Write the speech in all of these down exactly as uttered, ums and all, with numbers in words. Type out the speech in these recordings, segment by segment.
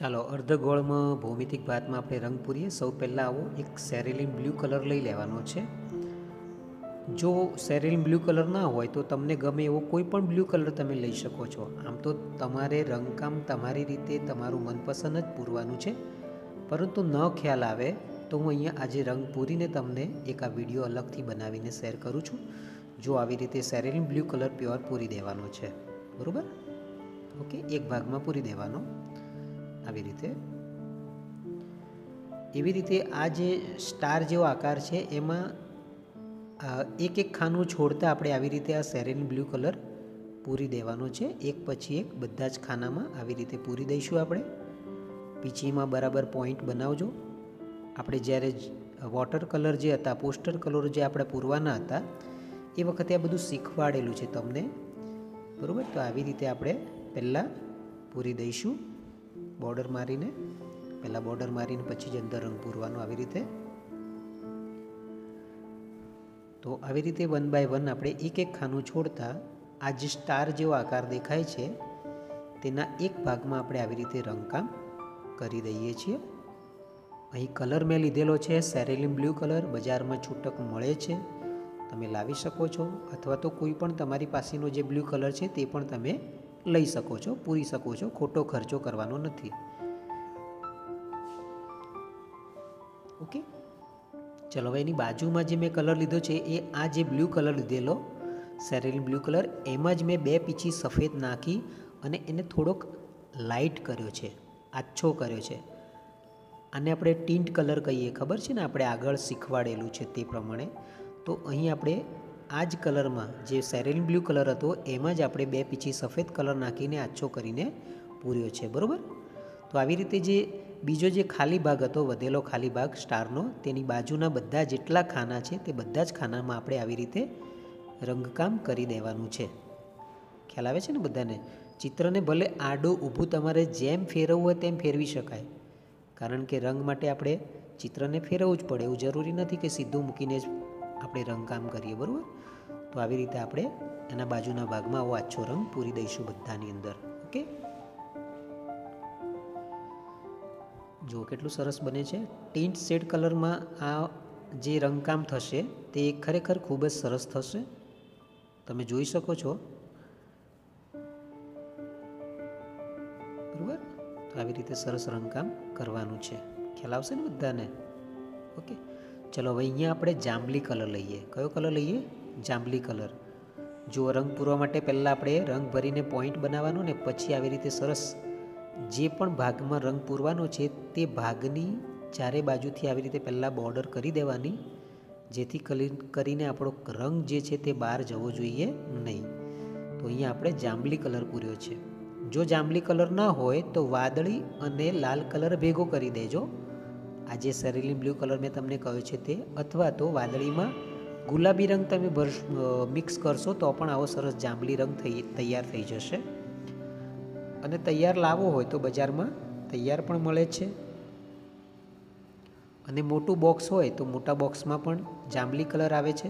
ચાલો અર્ધગોળમાં ભૌમિતિક ભાતમાં આપણે રંગ પૂરીએ। સૌ પહેલાં આવો એક સેરેલિન બ્લુ કલર લઈ લેવાનો છે। જો સેરેલિન બ્લુ કલર ના હોય તો તમને ગમે એવો કોઈ પણ બ્લુ કલર તમે લઈ શકો છો। આમ તો તમારે રંગકામ તમારી રીતે તમારું મનપસંદ જ પૂરવાનું છે, પરંતુ ન ખ્યાલ આવે તો હું અહીંયા આજે રંગ પૂરીને તમને એક આ વિડીયો અલગથી બનાવીને શેર કરું છું। જો આવી રીતે સેરેલિન બ્લુ કલર પ્યોર પૂરી દેવાનો છે, બરાબર? ઓકે, એક ભાગમાં પૂરી દેવાનો આવી રીતે। એવી રીતે આ જે સ્ટાર જેવો આકાર છે એમાં એક એક ખાનું છોડતા આપણે આવી રીતે આ સેરેલિન બ્લુ કલર પૂરી દેવાનો છે। એક પછી એક બધા જ ખાનામાં આવી રીતે પૂરી દઈશું આપણે। પીંછીમાં બરાબર પોઈન્ટ બનાવજો। આપણે જ્યારે વોટર કલર જે હતા, પોસ્ટર કલર જે આપણે પૂરવાના હતા એ વખતે આ બધું શીખવાડેલું છે તમને, બરાબર? તો આવી રીતે આપણે પહેલાં પૂરી દઈશું બોર્ડર મારીને, પહેલાં બોર્ડર મારીને પછી જ અંદર રંગ પૂરવાનો આવી રીતે। તો આવી રીતે વન બાય વન આપણે એક એક ખાનું છોડતા આ જે સ્ટાર જેવો આકાર દેખાય છે તેના એક ભાગમાં આપણે આવી રીતે રંગકામ કરી દઈએ છીએ। અહીં કલર મેં લીધેલો છે સેરેલિન બ્લુ કલર, બજારમાં છૂટક મળે છે, તમે લાવી શકો છો અથવા તો કોઈ પણ તમારી પાસેનો જે બ્લુ કલર છે તે પણ તમે લઈ શકો છો, પૂરી શકો છો, ખોટો ખર્ચો કરવાનો નથી। ઓકે, ચલો હવે એની બાજુમાં જે મેં કલર લીધો છે એ આ જે બ્લુ કલર લીધેલો સેરેલિન બ્લુ કલર, એમાં જ મેં બે પીછી સફેદ નાખી અને એને થોડોક લાઇટ કર્યો છે, આછો કર્યો છે। આને આપણે ટિન્ટ કલર કહીએ, ખબર છે ને, આપણે આગળ શીખવાડેલું છે તે પ્રમાણે। તો અહીં આપણે આ જ કલરમાં જે સેરેલિન બ્લુ કલર હતો એમાં જ આપણે બે પીછી સફેદ કલર નાખીને આછો કરીને પૂર્યો છે, બરાબર? તો આવી રીતે જે બીજો જે ખાલી ભાગ હતો, વધેલો ખાલી ભાગ સ્ટારનો, તેની બાજુના બધા જેટલા ખાના છે તે બધા જ ખાનામાં આપણે આવી રીતે રંગકામ કરી દેવાનું છે। ખ્યાલ આવે છે ને બધાને? ચિત્રને ભલે આડું ઊભું તમારે જેમ ફેરવવું હોય તેમ ફેરવી શકાય, કારણ કે રંગ માટે આપણે ચિત્રને ફેરવવું જ પડે, એવું જરૂરી નથી કે સીધું મૂકીને જ આપણે રંગકામ કરીએ, બરાબર? તો આવી રીતે આપણે એના બાજુના ભાગમાં આવો આછો રંગ પૂરી દઈશું બધાની અંદર। ઓકે, જો કેટલું સરસ બને છે ટિન્ટ શેડ કલરમાં આ જે રંગકામ થશે તે ખરેખર ખૂબ જ સરસ થશે, તમે જોઈ શકો છો, બરાબર? તો આવી રીતે સરસ રંગકામ કરવાનું છે, ખ્યાલ આવશે ને બધાને? ઓકે, ચલો હવે અહીંયા આપણે જાંબલી કલર લઈએ। કયો કલર લઈએ? જાંબલી કલર। જો રંગ પૂરવા માટે પહેલાં આપણે રંગ ભરીને પોઈન્ટ બનાવવાનો ને પછી આવી રીતે સરસ જે પણ ભાગમાં રંગ પૂરવાનો છે તે ભાગની ચારે બાજુથી આવી રીતે પહેલાં બોર્ડર કરી દેવાની, જેથી કરીને આપણો રંગ જે છે તે બહાર જવો જોઈએ નહીં। તો અહીંયા આપણે જાંબલી કલર પૂર્યો છે। જો જાંબલી કલર ના હોય તો વાદળી અને લાલ કલર ભેગો કરી દેજો, આ જે સેરેલિન બ્લુ કલર મેં તમને કહ્યું છે તે, અથવા તો વાદળીમાં ગુલાબી રંગ તમે ભર મિક્સ કરશો તો પણ આવો સરસ જાંબલી રંગ થઈ તૈયાર થઈ જશે। અને તૈયાર લાવવો હોય તો બજારમાં તૈયાર પણ મળે છે, અને મોટું બોક્સ હોય તો મોટા બોક્સમાં પણ જાંબલી કલર આવે છે,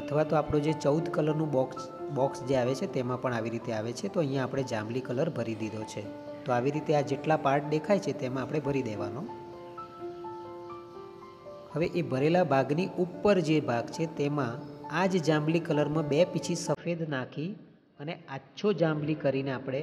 અથવા તો આપણો જે ચૌદ કલરનું બોક્સ બોક્સ જે આવે છે તેમાં પણ આવી રીતે આવે છે। તો અહીંયા આપણે જાંબલી કલર ભરી દીધો છે। તો આવી રીતે આ જેટલા પાર્ટ દેખાય છે તેમાં આપણે ભરી દેવાનો। હવે એ ભરેલા ભાગની ઉપર જે ભાગ છે તેમાં આ જ જાંબલી કલરમાં બે પીછી સફેદ નાખી અને આછો જાંબલી કરીને આપણે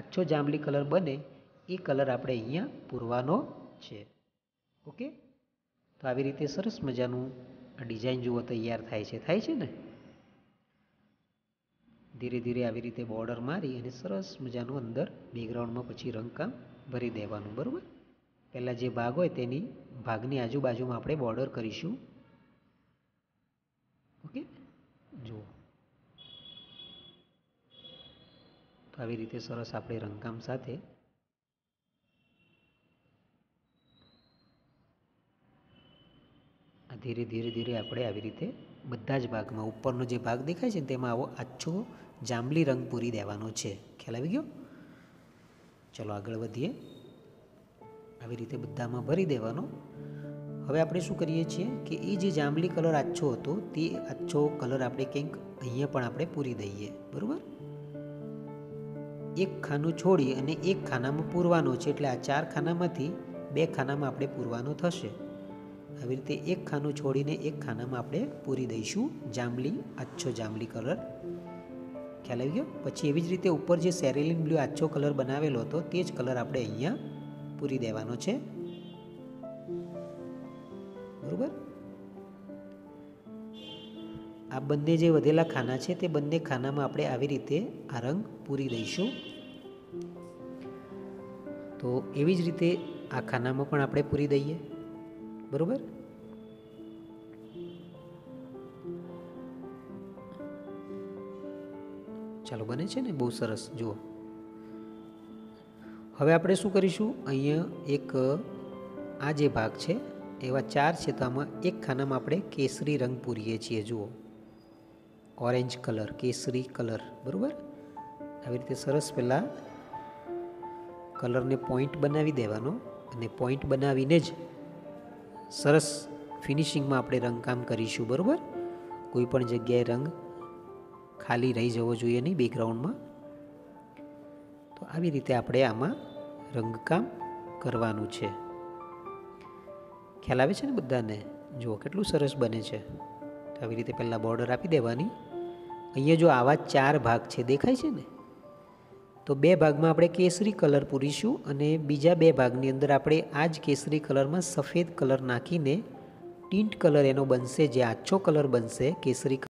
આછો જાંબલી કલર બને એ કલર આપણે અહીંયા પૂરવાનો છે। ઓકે, તો આવી રીતે સરસ મજાનું આ ડિઝાઇન જુઓ તૈયાર થાય છે, થાય છે ને? ધીરે ધીરે આવી રીતે બોર્ડર મારી અને સરસ મજાનું અંદર બેકગ્રાઉન્ડમાં પછી રંગકામ ભરી દેવાનું, બરાબર? પહેલાં જે ભાગ હોય તેની ભાગની આજુબાજુમાં આપણે બોર્ડર કરીશું। ઓકે, જુઓ તો આવી રીતે સરસ આપણે રંગકામ સાથે ધીરે ધીરે ધીરે આપણે આવી રીતે બધા જ ભાગમાં ઉપરનો જે ભાગ દેખાય છે તેમાં આવો આછો જાંબલી રંગ પૂરી દેવાનો છે, ખ્યાલ આવી ગયો? ચલો આગળ વધીએ। આવી રીતે બધામાં ભરી દેવાનો। હવે આપણે શું કરીએ છીએ કે એ જે જાંબલી કલર આછો હતો તે આછો કલર આપણે કંઈક અહીંયા પણ આપણે પૂરી દઈએ, બરાબર? एक ખાનું છોડી અને એક ખાનામાં પૂરવાનો છે એટલે આ ચાર ખાનામાંથી બે ખાનામાં આપણે પૂરવાનો થશે। આવી રીતે એક ખાનું છોડીને એક ખાનામાં આપણે પૂરી દઈશું જાંબલી આછો જાંબલી કલર। ખ્યાલ આવી ગયો? પછી એવી જ રીતે ઉપર જે સેરેલિન બ્લુ આછો કલર બનાવેલો હતો તે જ કલર આપણે અહીંયા પૂરી દેવાનો છે, બરાબર? આ બંને જે વધેલા ખાના છે તે બંને ખાનામાં આપણે આવી રીતે આ રંગ પૂરી દઈશું। તો એવી જ રીતે આ ખાનામાં પણ આપણે પૂરી દઈએ, બરાબર? ચાલો, બને છે ને? બહુ સરસ। જુઓ, હવે આપણે શું કરીશું, અહીંયા એક આ જે ભાગ છે એવા ચાર છે તો આમાં એક ખાનામાં આપણે કેસરી રંગ પૂરીએ છીએ। જુઓ, ઓરેન્જ કલર, કેસરી કલર, બરાબર? આવી રીતે સરસ પહેલાં કલરને પોઈન્ટ બનાવી દેવાનો અને પોઈન્ટ બનાવીને જ સરસ ફિનિશિંગમાં આપણે રંગકામ કરીશું, બરાબર? કોઈ પણ જગ્યાએ રંગ ખાલી રહી જવો જોઈએ નહીં બેકગ્રાઉન્ડમાં। તો આવી રીતે આપણે આમાં રંગકામ કરવાનું છે। ખ્યાલ આવે છે ને બધાને? જુઓ કેટલું સરસ બને છે। તો આવી રીતે પહેલાં બોર્ડર આપી દેવાની। અહીંયા જો આવા ચાર ભાગ છે, દેખાય છે ને? તો બે ભાગમાં આપણે કેસરી કલર પૂરીશું અને બીજા બે ભાગની અંદર આપણે આ જ કેસરી કલરમાં સફેદ કલર નાખીને ટીન્ટ કલર એનો બનશે, જે આછો કલર બનશે કેસરી કલર।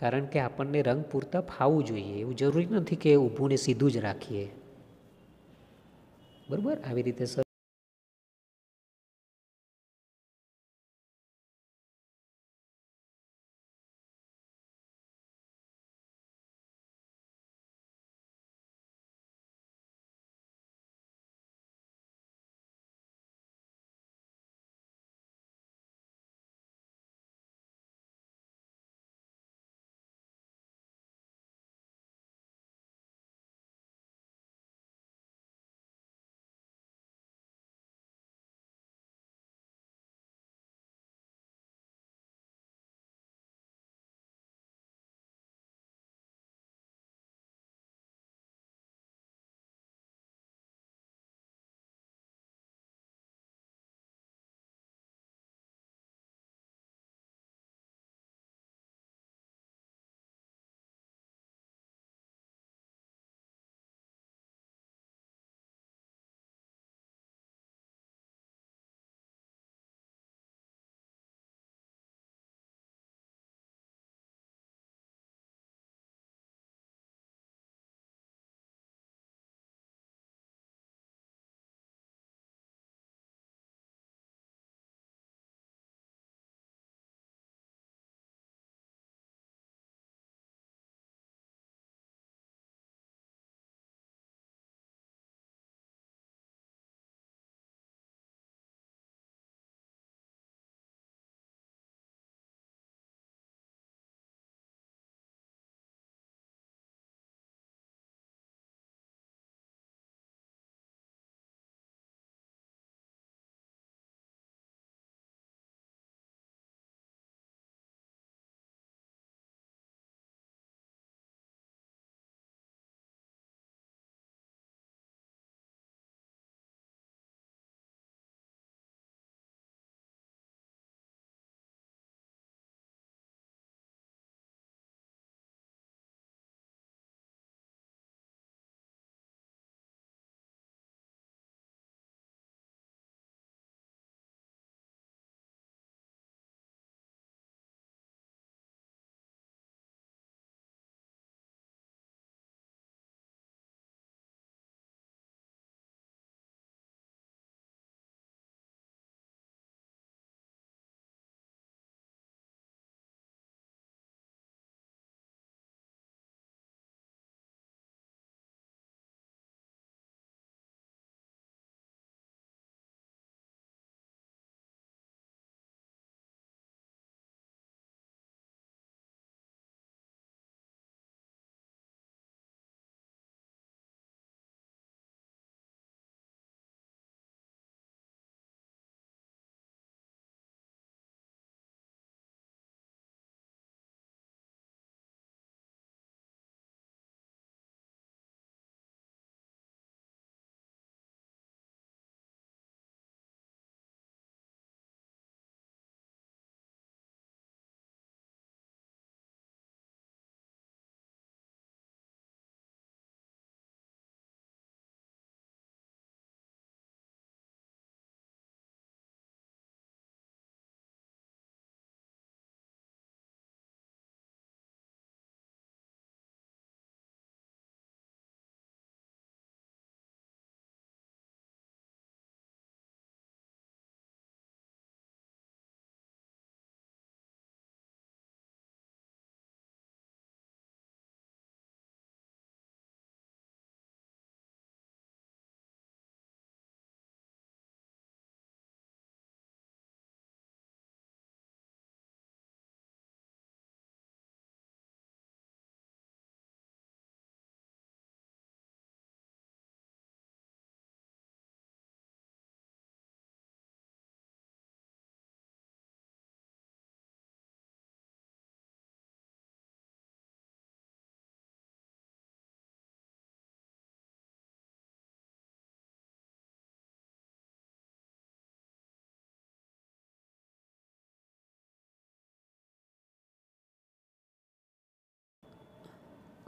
કારણ કે આપણને રંગ પૂરતા ફાવવું જોઈએ, એવું જરૂરી નથી કે ઊભું ને સીધું જ રાખીએ, બરાબર? આવી રીતે સર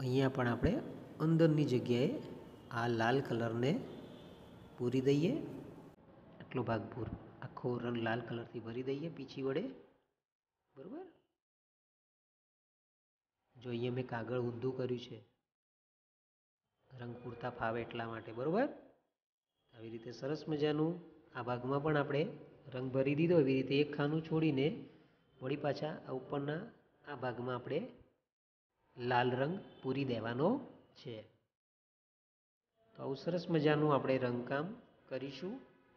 અહીંયા પણ આપણે અંદરની જગ્યાએ આ લાલ કલરને પૂરી દઈએ, આટલો ભાગ પૂર આખો રંગ લાલ કલરથી ભરી દઈએ પીછી વડે, બરાબર. જો અહીંયા મેં કાગળ ઊંધું કર્યું છે રંગ પૂરતા ફાવે એટલા માટે, બરાબર. આવી રીતે સરસ મજાનું આ ભાગમાં પણ આપણે રંગ ભરી દીધો. એવી રીતે એક ખાનું છોડીને વળી પાછા આ ઉપરના આ ભાગમાં આપણે લાલ રંગ પૂરી દેવાનો છે. તો આવું સરસ મજાનું આપણે રંગકામ કરીશું,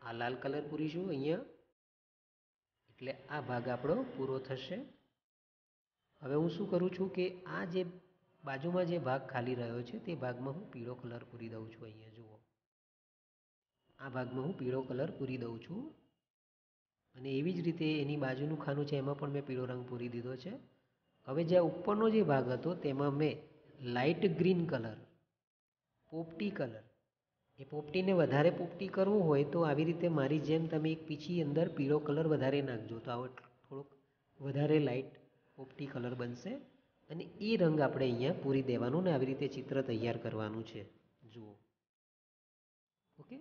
આ લાલ કલર પૂરીશું અહીંયા, એટલે આ ભાગ આપણો પૂરો થશે. હવે હું શું કરું છું કે આ જે બાજુમાં જે ભાગ ખાલી રહ્યો છે તે ભાગમાં હું પીળો કલર પૂરી દઉં છું. અહીંયા જુઓ, આ ભાગમાં હું પીળો કલર પૂરી દઉં છું, અને એવી જ રીતે એની બાજુનું ખાનું છે એમાં પણ મેં પીળો રંગ પૂરી દીધો છે. હવે જે ઉપરનો જે ભાગ હતો તેમાં મેં લાઇટ ગ્રીન કલર, પોપટી કલર, એ પોપટીને વધારે પોપટી કરવું હોય તો આવી રીતે મારી જેમ તમે એક પીછી અંદર પીળો કલર વધારે નાખજો, તો આવો થોડોક વધારે લાઇટ પોપટી કલર બનશે, અને એ રંગ આપણે અહીંયા પૂરી દેવાનું ને આવી રીતે ચિત્ર તૈયાર કરવાનું છે. જુઓ, ઓકે.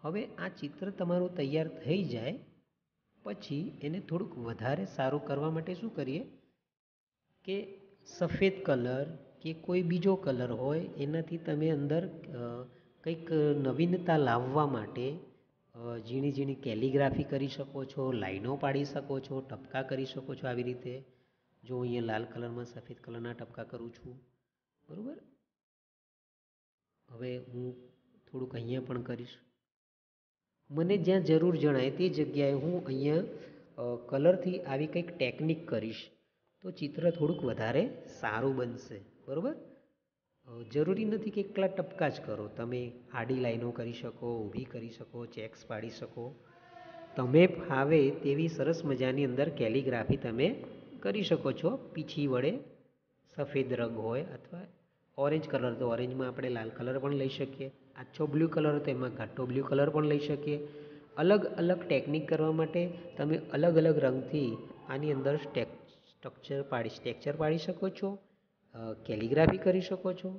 હવે આ ચિત્ર તમારું તૈયાર થઈ જાય પછી એને થોડુંક વધારે સારું કરવા માટે શું કરીએ કે સફેદ કલર કે કોઈ બીજો કલર હોય એનાથી તમે અંદર કંઈક નવીનતા લાવવા માટે ઝીણી ઝીણી કેલિગ્રાફી કરી શકો છો, લાઈનો પાડી શકો છો, ટપકા કરી શકો છો. આવી રીતે જો અહીંયા લાલ કલરમાં સફેદ કલરના ટપકા કરું છું, બરાબર. હવે હું થોડુંક અહીંયા પણ કરીશ, મને જ્યાં જરૂર જણાય તે જગ્યાએ હું અહીંયા કલરથી આવી કંઈક ટેકનિક કરીશ તો ચિત્ર થોડુંક વધારે સારું બનશે, બરાબર. જરૂરી નથી કે એકલા ટપકા જ કરો, તમે આડી લાઈનો કરી શકો, ઊભી કરી શકો, ચેક્સ પાડી શકો, તમે ફાવે તેવી સરસ મજાની અંદર કેલિગ્રાફી તમે કરી શકો છો પીછી વડે. સફેદ રંગ હોય અથવા ઓરેન્જ કલર, તો ઓરેન્જમાં આપણે લાલ કલર પણ લઈ શકીએ, આછો બ્લુ કલર તો એમાં ઘાટો બ્લુ કલર પણ લઈ શકીએ. અલગ અલગ ટેકનિક કરવા માટે તમે અલગ અલગ રંગથી આની અંદર સ્ટેક સ્ટ્રક્ચર પાડી સ્ટેક્ચર પાડી શકો છો, કેલિગ્રાફી કરી શકો છો,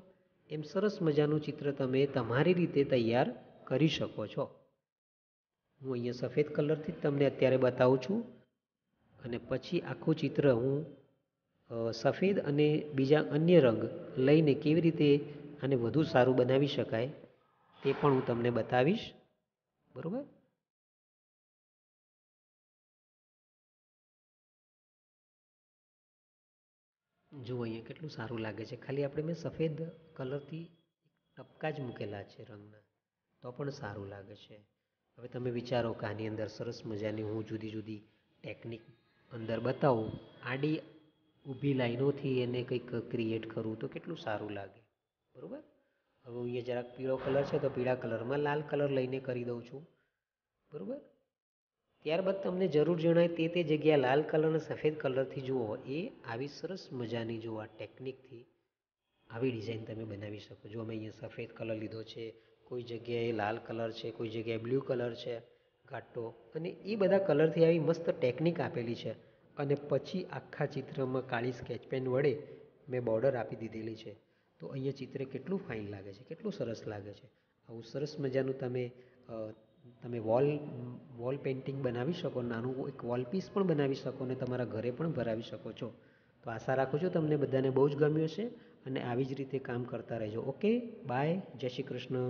એમ સરસ મજાનું ચિત્ર તમે તમારી રીતે તૈયાર કરી શકો છો. હું અહીંયા સફેદ કલરથી જ તમને અત્યારે બતાવું છું, અને પછી આખું ચિત્ર હું સફેદ અને બીજા અન્ય રંગ લઈને કેવી રીતે આને વધુ સારું બનાવી શકાય તે પણ હું તમને બતાવીશ, બરાબર. જુઓ અહીંયા કેટલું સારું લાગે છે. ખાલી આપણે મેં સફેદ કલરથી ટપકા જ મૂકેલા છે રંગના, તો પણ સારું લાગે છે. હવે તમે વિચારો કે આની અંદર સરસ મજાની હું જુદી જુદી ટેકનિક અંદર બતાવું, આડી ઊભી લાઈનોથી એને કંઈક ક્રિએટ કરું તો કેટલું સારું લાગે, બરાબર. હવે હું અહીંયા જરાક પીળો કલર છે તો પીળા કલરમાં લાલ કલર લઈને કરી દઉં છું, બરાબર. ત્યારબાદ તમને જરૂર જણાય તે તે જગ્યાએ લાલ કલર અને સફેદ કલરથી જુઓ એ આવી સરસ મજાની જુઓ આ ટેકનિકથી આવી ડિઝાઇન તમે બનાવી શકો. જો અમે અહીંયા સફેદ કલર લીધો છે, કોઈ જગ્યાએ લાલ કલર છે, કોઈ જગ્યાએ બ્લુ કલર છે ઘાટો, અને એ બધા કલરથી આવી મસ્ત ટેકનિક આપેલી છે. અને પછી આખા ચિત્રમાં કાળી સ્કેચપેન વડે મેં બોર્ડર આપી દીધેલી છે, તો અહીંયા ચિત્ર કેટલું ફાઇન લાગે છે, કેટલું સરસ લાગે છે. આવું સરસ મજાનું તમે તમે વોલ વોલ પેઇન્ટિંગ બનાવી શકો, નાનું એક વોલ પીસ પણ બનાવી શકો, અને તમારા ઘરે પણ ભરાવી શકો છો. તો આશા રાખું છું તમને બધાને બહુ જ ગમ્યું હશે, અને આવી જ રીતે કામ કરતા રહેજો. ઓકે, બાય, જય શ્રી કૃષ્ણ.